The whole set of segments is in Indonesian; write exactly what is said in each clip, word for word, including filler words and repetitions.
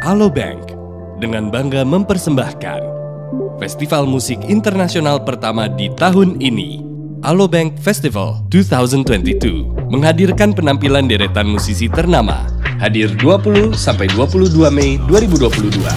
Allo Bank dengan bangga mempersembahkan Festival Musik Internasional pertama di tahun ini, Allo Bank Festival dua ribu dua puluh dua, menghadirkan penampilan deretan musisi ternama. Hadir dua puluh sampai dua puluh dua Mei dua ribu dua puluh dua.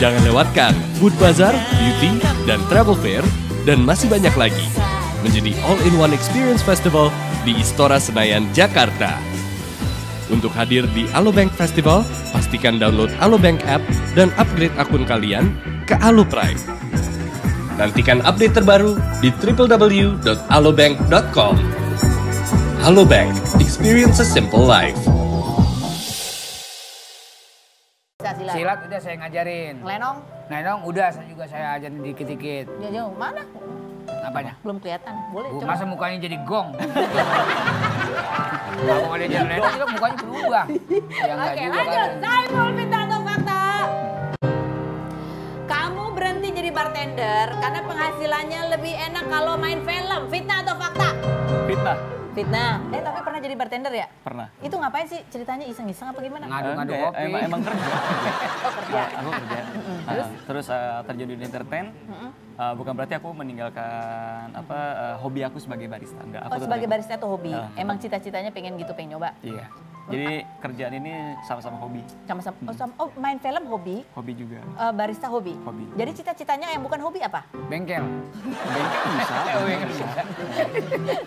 Jangan lewatkan Food Bazaar, Beauty, dan Travel Fair, dan masih banyak lagi. Menjadi all-in-one experience festival di Istora Senayan, Jakarta. Untuk hadir di Allo Bank Festival, pastikan download Allo Bank app dan upgrade akun kalian ke Allo Prime. Nantikan update terbaru di w w w dot allo bank dot com. Allo Bank, experience a simple life. Silat udah saya ngajarin. Lenong? Lenong udah saya juga saya ajarin dikit-dikit. Jauh-jauh mana? Apanya? Belum kelihatan. Boleh coba. Masa mukanya jadi gong? Kalau ada jalan lenong juga mukanya berubah. Ya enggak juga. Oke, lanjut. Saiful minta atau fakta. Kamu berhenti jadi bartender karena penghasilannya lebih enak kalau main film. Fitnah atau fakta? Fitnah. Fitnah. Eh tapi pernah jadi bartender ya? Pernah. Itu ngapain sih? Ceritanya iseng-iseng apa gimana? Ngadu-ngadu kopi. Emang, emang kerja. Oh kerja. Nah, aku kerja. Terus? Uh, terus uh, terjun di entertain. Uh, bukan berarti aku meninggalkan apa uh, hobi aku sebagai barista. Enggak, aku oh sebagai ternyata. barista itu hobi? Uh, emang cita-citanya pengen gitu, pengen nyoba? Iya. Jadi kerjaan ini sama-sama hobi. Sama-sama. Oh, sama, oh main film hobi. Hobi juga. Uh, barista hobi. Hobi. Jadi cita-citanya yang bukan hobi apa? Bengkel. Bengkel bisa.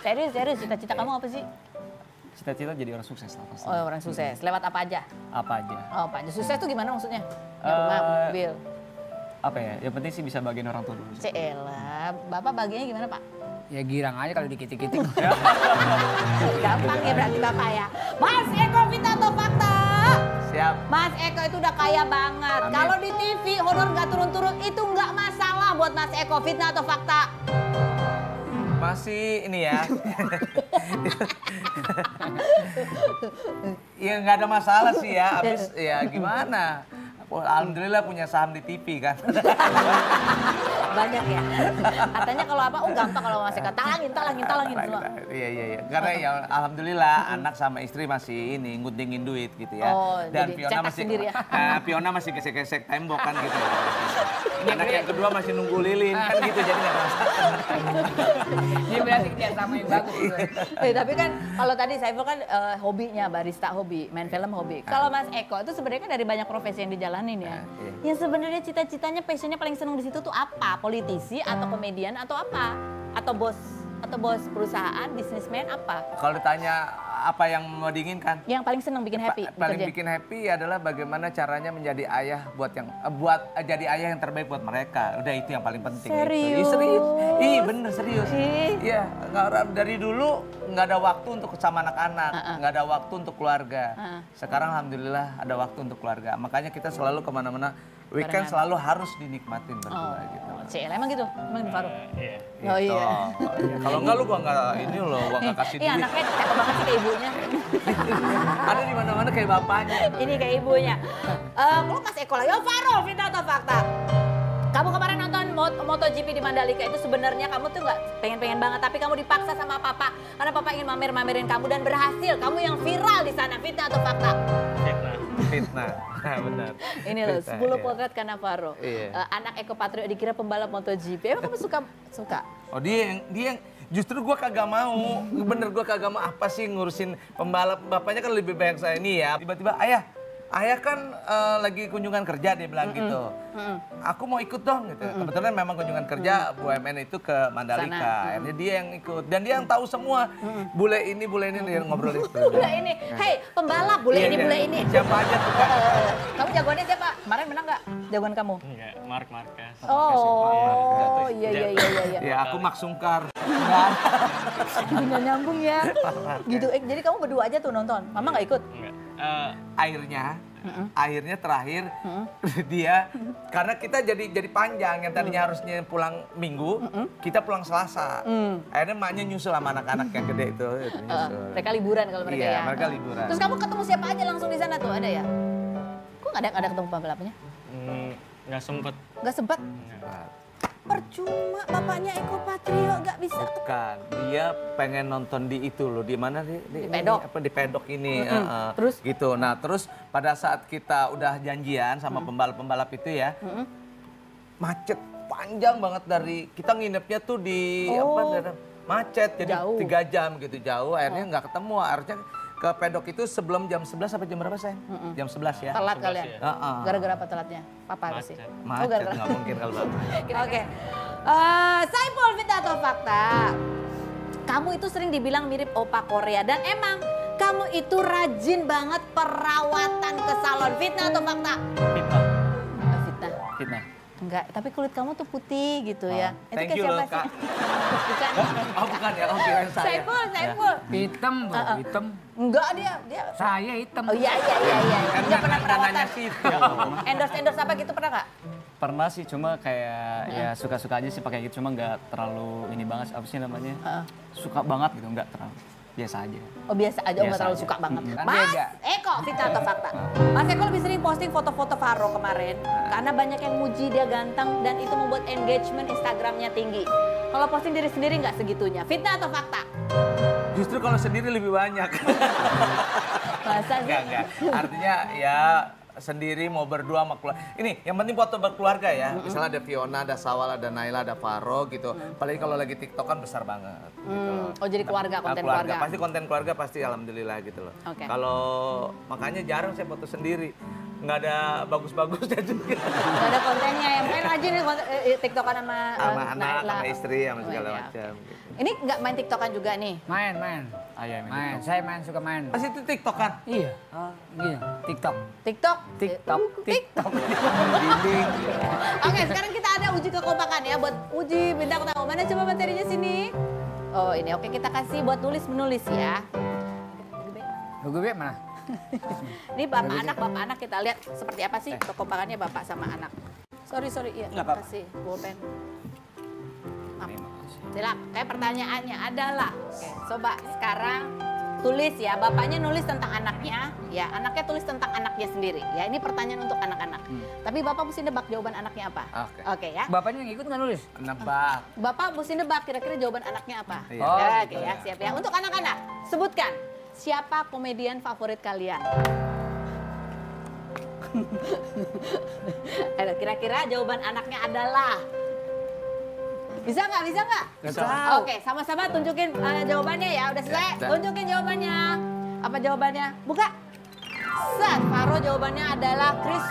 Serius, serius. Cita-cita kamu apa sih? Cita-cita jadi orang sukses lah pasti. Oh orang sukses. Lewat apa aja? Apa aja. Oh apa aja. Sukses tuh gimana maksudnya? Ya, uh, rumah, mobil. Apa ya? Yang penting sih bisa bagiin orang tua dulu. Celah. Bapak bagiannya gimana Pak? Ya girang aja kalau dikit-dikit. Gampang ya berarti Bapak ya. Mas Eko Vita atau fakta? Siap. Mas Eko itu udah kaya banget. Kalau di T V honor nggak turun-turun itu nggak masalah buat Mas Eko. Fitnah atau fakta? Masih ini ya. Ya nggak ada masalah sih ya. Abis ya gimana? Oh, alhamdulillah punya saham di T V kan. Banyak ya. Katanya kalau apa, oh gampang kalau masih kata talangin, talangin, talangin semua. Iya, iya, iya. Karena ya alhamdulillah anak sama istri masih ini ngundingin duit gitu ya. Oh, dan Piona masih ya. uh, Piona masih gesek-gesek tembok kan gitu. Anak yang kedua masih nunggu lilin kan gitu jadi nggak masalah. Dia berarti dia sama yang bagus. Eh, tapi kan kalau tadi Saiful kan uh, hobinya barista hobi, main film hobi. Kalau Mas Eko itu sebenarnya kan dari banyak profesi yang dijalanin ya. Uh, iya. Yang sebenarnya cita-citanya, passionnya paling seneng di situ tuh apa? Politisi atau komedian atau apa? Atau bos atau bos perusahaan, bisnismen apa? Kalau ditanya apa yang mau diinginkan? Yang paling seneng bikin happy. Pa paling bikin happy adalah bagaimana caranya menjadi ayah buat yang buat jadi ayah yang terbaik buat mereka. Udah itu yang paling penting. Serius? Ih, serius. Ih, bener serius. Iya, dari dulu nggak ada waktu untuk sama anak-anak, nggak ada waktu untuk keluarga. Sekarang alhamdulillah ada waktu untuk keluarga. Makanya kita selalu kemana-mana. Weekend selalu harus dinikmatin berdua oh, gitu. Cil, emang gitu? Emang di Farouk? Iya. Oh iya. Kalau enggak lu gua enggak ini loh, gua enggak kasih duit. Iya anaknya cakep banget sih kayak ibunya. Ada di mana-mana kayak bapaknya. Ini kayak ibunya. Eh, lu Mas Eko lagi. Yo Farouk, fitnah atau fakta? Kamu kemarin nonton MotoGP di Mandalika itu sebenarnya kamu tuh enggak pengen-pengen banget. Tapi kamu dipaksa sama papa. Karena papa ingin mamer-mamerin kamu dan berhasil. Kamu yang viral di sana. Fitnah atau fakta? Fitnah, benar. Ini loh, sepuluh potret Cannavaro. Iya. Uh, anak Eko Patrio dikira pembalap MotoGP. Emang kamu suka? Suka? Oh dia yang, dia yang justru gue kagak mau. Bener gue kagak mau apa sih ngurusin pembalap. Bapaknya kan lebih banyak saya ini ya. Tiba-tiba ayah, ayah kan uh, lagi kunjungan kerja, dia bilang mm -mm. gitu. Mm -mm. Aku mau ikut dong gitu. Mm -mm. Kebetulan memang kunjungan kerja mm -mm. B U M N itu ke Mandalika. Mm -mm. Dia yang ikut dan dia yang tahu semua. Mm -mm. Bule ini, bule ini, dia ngobrol itu. Bule ini. Hei, pembalap bule yeah, ini, bule ini. Siapa aja tuh kan? Uh, kamu jagoannya siapa? Kemarin menang nggak jagoan kamu? Enggak, Mark Marquez. Oh, iya iya iya iya. Ya, aku Mak Sungkar. Gimana nyambung ya? Gitu. Eh, jadi kamu berdua aja tuh nonton. Mama nggak ikut? Enggak. Uh, akhirnya, uh-uh. akhirnya terakhir uh-uh. dia karena kita jadi jadi panjang yang tadinya uh-uh. harusnya pulang Minggu, uh-uh. kita pulang Selasa. Uh-uh. Akhirnya maknya nyusul sama anak-anak yang gede itu. Uh, mereka liburan kalau mereka iya, ya. mereka liburan. Terus kamu ketemu siapa aja langsung di sana tuh ada ya? Kok nggak ada ada ketemu pembalapnya? Nggak mm, sempet. Nggak sempet. Percuma bapaknya Eko Patrio gak bisa. Bukan, dia pengen nonton di itu loh, di mana di, di, di pedok ini, apa di pedok ini. Mm -hmm. uh, terus gitu. Nah, terus pada saat kita udah janjian sama pembalap-pembalap mm -hmm. itu ya. Mm -hmm. Macet panjang banget dari kita nginepnya tuh di oh. apa daerah, macet jadi jauh. tiga jam gitu jauh akhirnya nggak oh. ketemu. Akhirnya ke pedok itu sebelum jam sebelas apa jam berapa sayang? Mm -mm. Jam sebelas ya. Telat kali ya? Gara-gara apa telatnya? Papa macet. sih? Macet, oh, gara -gara. Gak mungkin kalau bapak. Oke. Uh, Saipul, Fitnah atau Fakta? Kamu itu sering dibilang mirip Opa Korea. Dan emang kamu itu rajin banget perawatan ke salon. Fitnah atau Fakta? Fitnah. Enggak fitnah. Fitnah. Enggak, tapi kulit kamu tuh putih gitu oh, ya. Itu kayak siapa sih? Bukan. Oh bukan ya, oh kirain saya. Saipul, Saipul. Hitam, Bu, uh -uh. hitam. Enggak dia, dia. Saya hitam. Oh iya, iya, iya. iya. Enggak pernah perawatan. Endorse-endorse apa gitu pernah nggak? Pernah sih, cuma kayak hmm. ya suka-suka aja sih pakai gitu. Cuma nggak terlalu ini banget, apa sih namanya? Uh -uh. Suka banget gitu, nggak terlalu. Biasa aja. Oh biasa aja, nggak terlalu suka banget. Mm-hmm. Mas Eko, Fitnah atau Fakta? Mas Eko lebih sering posting foto-foto Faro kemarin. Karena banyak yang muji dia ganteng dan itu membuat engagement Instagramnya tinggi. Kalau posting diri sendiri nggak segitunya. Fitnah atau Fakta? Justru kalau sendiri lebih banyak. Masa sih? Enggak, enggak. Artinya ya... sendiri mau berdua sama keluarga. Ini yang penting foto berkeluarga ya. Mm-hmm. Misalnya ada Fiona, ada Sawal, ada Naila, ada Faro gitu. Mm-hmm. Apalagi kalau lagi TikTok kan besar banget. Mm. Gitu loh. Oh jadi keluarga, konten nah, keluarga. keluarga. Pasti konten keluarga pasti alhamdulillah gitu loh. Okay. Kalau makanya jarang saya foto sendiri. Nggak ada bagus-bagusnya juga. Nggak ada kontennya ya. Main rajin nih eh, TikTokan sama Sama anak, Naila. Sama istri, sama segala oh, iya, macam. Okay. Gitu. Ini nggak main TikTokan juga nih? Main, main. Ayah, main, saya main suka main. Pasti itu TikTok kan? Iya. Oh, iya. TikTok. TikTok. TikTok. TikTok. Oke, sekarang kita ada uji kekompakan ya buat uji bintang tamu. Mana coba materinya sini? Oh ini, oke kita kasih buat tulis menulis ya. Lagu B mana? Ini bapak anak, bapak anak kita lihat seperti apa sih kekompakannya bapak sama anak. Sorry sorry iya. Terima kasih. Bolpen. Silahkan, kayak pertanyaannya adalah, oke, coba sekarang tulis ya, bapaknya nulis tentang anaknya, ya anaknya tulis tentang anaknya sendiri. Ya ini pertanyaan untuk anak-anak. Hmm. Tapi bapak mesti nebak jawaban anaknya apa? Oke. Okay. Okay, ya. Bapaknya yang ikut nggak nulis? Nebak. Bapak mesti nebak kira-kira jawaban anaknya apa? Oh, oke okay, ya, siap ya. Untuk anak-anak, sebutkan siapa komedian favorit kalian? Kira-kira jawaban anaknya adalah. Bisa nggak? Bisa nggak? Oke, sama-sama tunjukin uh, jawabannya ya. Udah selesai, ya, tunjukin jawabannya. Apa jawabannya? Buka. Set, Faro jawabannya adalah Chris,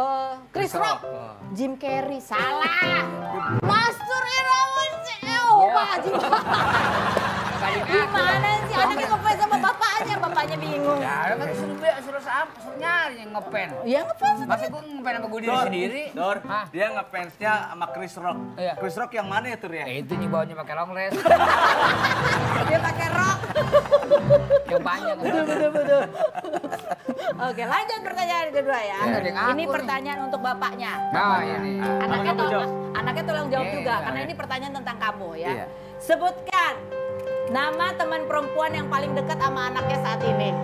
uh, Chris Rock. Jim Carrey, salah. Mastur Irawan, oh Pak Jim. Gimana sih? Anaknya ngepen sama bapaknya, bapaknya bingung. Ya, kan suruh suruh sampai suruh nyari yang ngepen. Iya ngepen. Masa gue ngepen sama gue diri sendiri? Dor, dia ngefansnya sama Chris Rock. Chris Rock yang mana ya tuh ya? Itu nih bawahnya pakai longles. Dia pakai rock. Yang banyak. Betul betul betul. Oke, lanjut pertanyaan kedua ya. Ini pertanyaan untuk bapaknya. Nah, ini. Anaknya tolong, anaknya tolong jawab juga karena ini pertanyaan tentang kamu ya. Sebutkan nama teman perempuan yang paling dekat sama anaknya saat ini.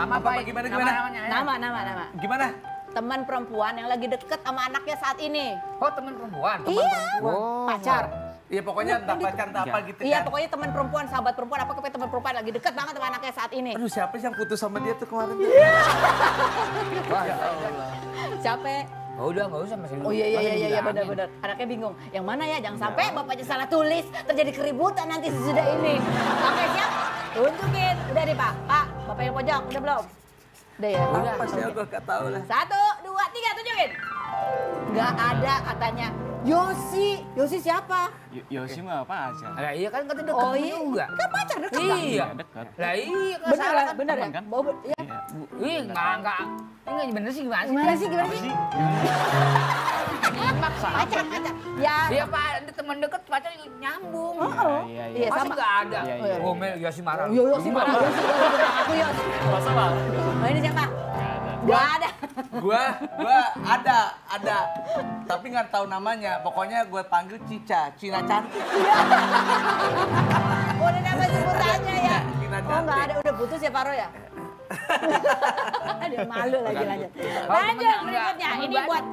Nama apa? Gimana gimana? Nama nama nama. Gimana? Teman perempuan yang lagi deket sama anaknya saat ini. Oh teman perempuan. Teman iya. Perempuan. Oh, pacar. Iya pokoknya entah pacar entah apa gitu. Iya kan? Pokoknya teman perempuan, sahabat perempuan, apa kepe teman perempuan lagi deket banget sama anaknya saat ini. Aduh siapa sih yang putus sama dia tuh kemarin? Iya. Ya Allah. Siapa? Oh udah nggak usah masih. Oh iya iya iya iya benar-benar. Anaknya bingung. Yang mana ya? Jangan sampai bapaknya salah tulis terjadi keributan nanti sesudah ini. Oke siap. Tunjukin. Udah deh Pak. Pak. Bapak yang pojok, udah belum? Udah ya? Udah. Apa sih aku gak tahu lah. Satu, dua, tiga, tunjukin. Gak ada katanya. Yosi, Yosi siapa? Y Yosi mah pacar. Lah iya kan kata dekat oh, iya. juga. Kan pacar dekat kan? Iya, dekat. Lah iya kan benar kan? Benar ya? Kan? Bobot ya. Ih, enggak enggak. Enggak benar sih gimana sih? Gimana sih gimana sih? Maksa. Pacar, pacar. Ya. Dia Pak teman dekat pacar nyambung. Heeh. Iya, iya. Masih enggak ada. Gomel Yosi marah. Yosi marah. Aku Yosi. Masa Bang. Oh, ini siapa? Gua ada. Gua, gua ada, ada. Tapi nggak tahu namanya. Pokoknya gue panggil Cica, Cina cantik. Udah nama sebutannya ya. Oh nggak ada, udah putus ya Paro ya. Aduh malu lagi lanjut. Lanjut berikutnya. Ini buat,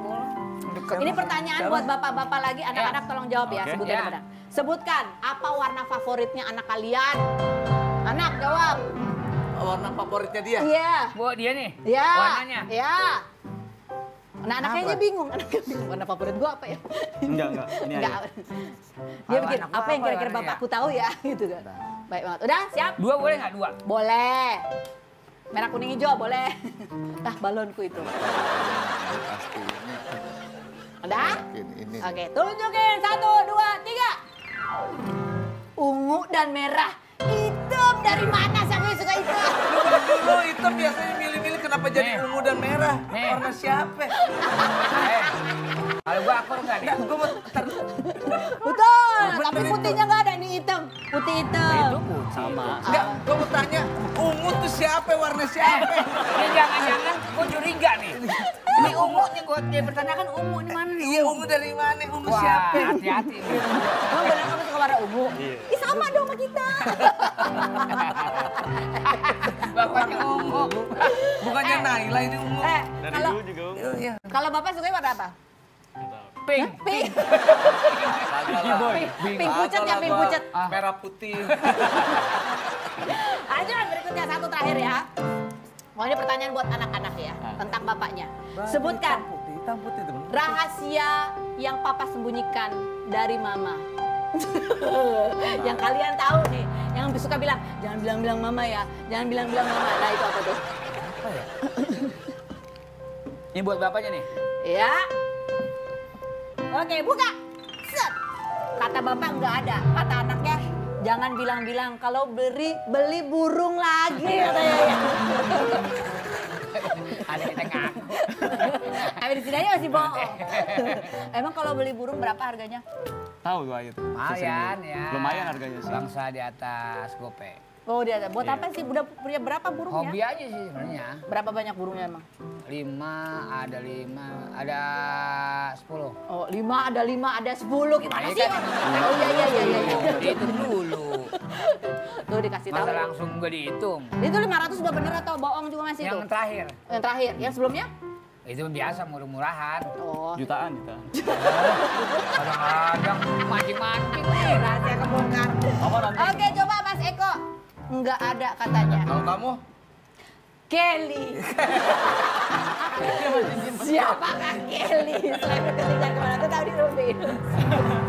ini pertanyaan buat bapak-bapak lagi. Anak-anak tolong jawab ya. Sebutkan, yeah. sebutkan apa warna favoritnya anak kalian? Anak jawab. Warna favoritnya dia? Iya. Bu, dia nih? Iya. Warnanya? Iya. Nah, anak kayaknya bingung. Anaknya bingung. Warna favorit gua apa ya? Enggak, enggak. Ini enggak. Dia bikin apa, apa yang kira-kira bapakku ya? Tahu ya? Gitu kan. Nah. Baik banget. Udah, siap? Dua boleh nggak? Dua? Boleh. Merah, kuning, hijau boleh. Tah, balonku itu. Pasti. Udah? Ini. Oke, tunjukin. Satu, dua, tiga. Ungu dan merah. Hitam dari mana sampai suka hitam? Dulu hitam biasanya milih-milih kenapa jadi ungu dan merah? Warna siapa? Eh, kalau gua akur nggak nih? Gua mau tar. Betul, tapi putihnya nggak ada, ini hitam, putih hitam. Itu putih. Sama. Enggak, gua mau tanya, ungu tuh siapa? Warna siapa? Ini jangan-jangan gua curiga nih. Ini ungunya gua dia bertanyakan ungu ini mana nih? Iya, ungu dari mana? Ungu siapa? Hati-hati. Kamu benar kamu suka warna ungu? Iya. Sama dong sama kita. Bapaknya ungu. Bukannya eh, Naila ini ungu. Eh, dari kalau, dulu juga ungu. Iya. Kalau bapak suka warna apa? Pink. Pink. Pink pucat ya, pink pucat. Merah putih. Aja berikutnya satu terakhir ya. Mau ini pertanyaan buat anak-anak ya, tentang bapaknya. Sebutkan rahasia yang papa sembunyikan dari mama. Yang kalian tahu nih, yang suka bilang, jangan bilang-bilang mama ya, jangan bilang-bilang mama. Nah itu apa tuh? Apa ya? Ini buat bapaknya nih? Iya. Oke, buka. Set. Kata bapak nggak ada, kata anaknya. Jangan bilang-bilang kalau beli beli burung lagi katanya ya. Ada kita ngaku. Tapi di sini aja masih bohong. Emang kalau beli burung berapa harganya? Tahu gua itu. Lumayan ya. Lumayan harganya sih. Bangsa di atas Gopay. Oh dia buat yeah. apa sih? Udah punya berapa burungnya? Hobi aja sih sebenarnya. Berapa banyak burungnya emang? Lima, ada lima, ada sepuluh. Oh lima, ada lima, ada sepuluh. Gimana sih? Oh iya iya iya iya. Dihitung dulu. Tuh dikasih tahu. Masa langsung gak dihitung. Itu lima ratus udah bener atau bohong juga masih itu? Yang terakhir. Yang terakhir. Yang sebelumnya? Itu biasa murah-murahan. Oh. Jutaan, jutaan. Kadang-kadang mancing-mancing nih. Rahasia kebongkar. Oke coba Mas Eko. Enggak ada katanya. Kalau kamu? Kelly. Siapakah Kelly? Selain ketika kemarin, aku tahu di Rumpi.